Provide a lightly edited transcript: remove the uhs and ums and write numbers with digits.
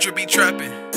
future be trapping.